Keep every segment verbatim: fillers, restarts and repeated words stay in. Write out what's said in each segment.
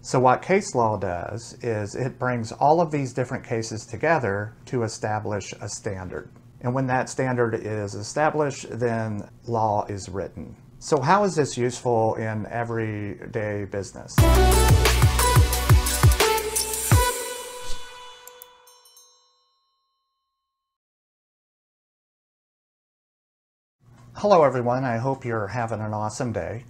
So what case law does is it brings all of these different cases together to establish a standard. And when that standard is established, then law is written. So how is this useful in everyday business? Hello everyone, I hope you're having an awesome day.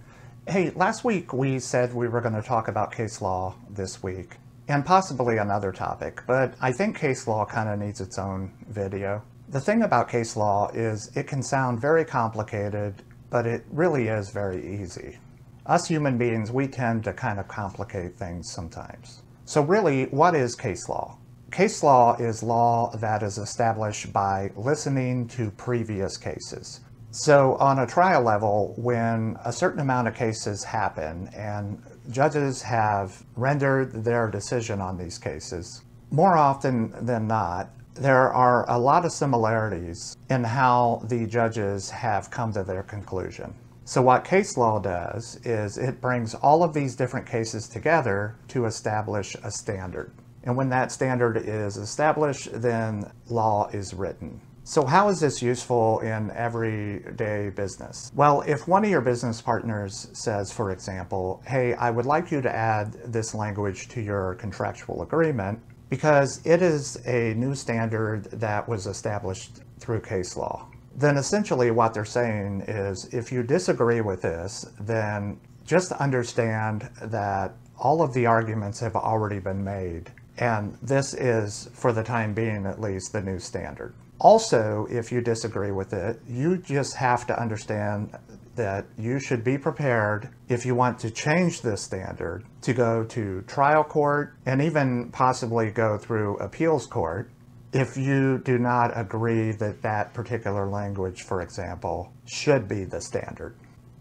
Hey, last week we said we were going to talk about case law this week, and possibly another topic, but I think case law kind of needs its own video. The thing about case law is it can sound very complicated, but it really is very easy. Us human beings, we tend to kind of complicate things sometimes. So really, what is case law? Case law is law that is established by listening to previous cases. So on a trial level, when a certain amount of cases happen and judges have rendered their decision on these cases, more often than not, there are a lot of similarities in how the judges have come to their conclusion. So what case law does is it brings all of these different cases together to establish a standard. And when that standard is established, then law is written. So how is this useful in everyday business? Well, if one of your business partners says, for example, hey, I would like you to add this language to your contractual agreement because it is a new standard that was established through case law, then essentially what they're saying is if you disagree with this, then just understand that all of the arguments have already been made, and this is, for the time being at least, the new standard. Also, if you disagree with it, you just have to understand that you should be prepared, if you want to change this standard, to go to trial court and even possibly go through appeals court if you do not agree that that particular language, for example, should be the standard.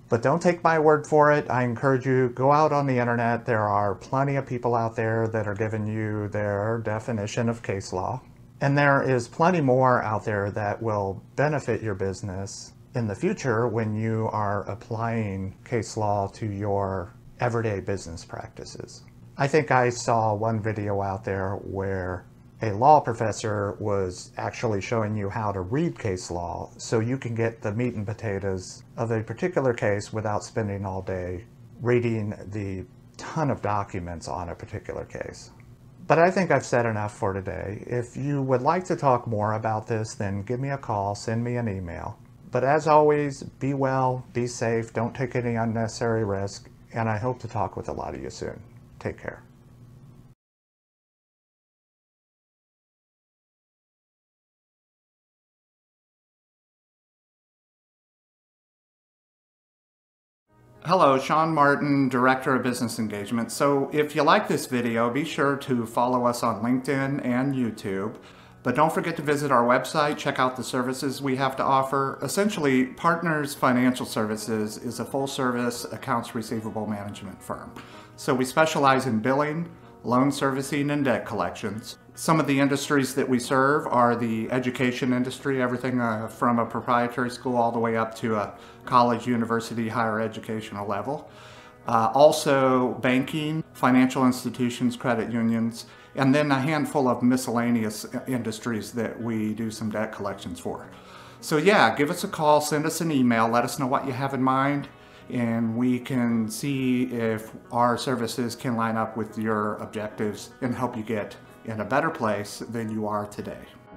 But don't take my word for it. I encourage you, go out on the internet. There are plenty of people out there that are giving you their definition of case law. And there is plenty more out there that will benefit your business in the future when you are applying case law to your everyday business practices. I think I saw one video out there where a law professor was actually showing you how to read case law so you can get the meat and potatoes of a particular case without spending all day reading the ton of documents on a particular case. But I think I've said enough for today. If you would like to talk more about this, then give me a call, send me an email. But as always, be well, be safe, don't take any unnecessary risk, and I hope to talk with a lot of you soon. Take care. Hello, Sean Martin, Director of Business Engagement. So if you like this video, be sure to follow us on LinkedIn and YouTube. But don't forget to visit our website, check out the services we have to offer. Essentially, Partners Financial Services is a full-service accounts receivable management firm. So we specialize in billing, loan servicing, and debt collections. Some of the industries that we serve are the education industry, everything uh, from a proprietary school all the way up to a college, university, higher educational level. Uh, also banking, financial institutions, credit unions, and then a handful of miscellaneous industries that we do some debt collections for. So yeah, give us a call, send us an email, let us know what you have in mind, and we can see if our services can line up with your objectives and help you get in a better place than you are today.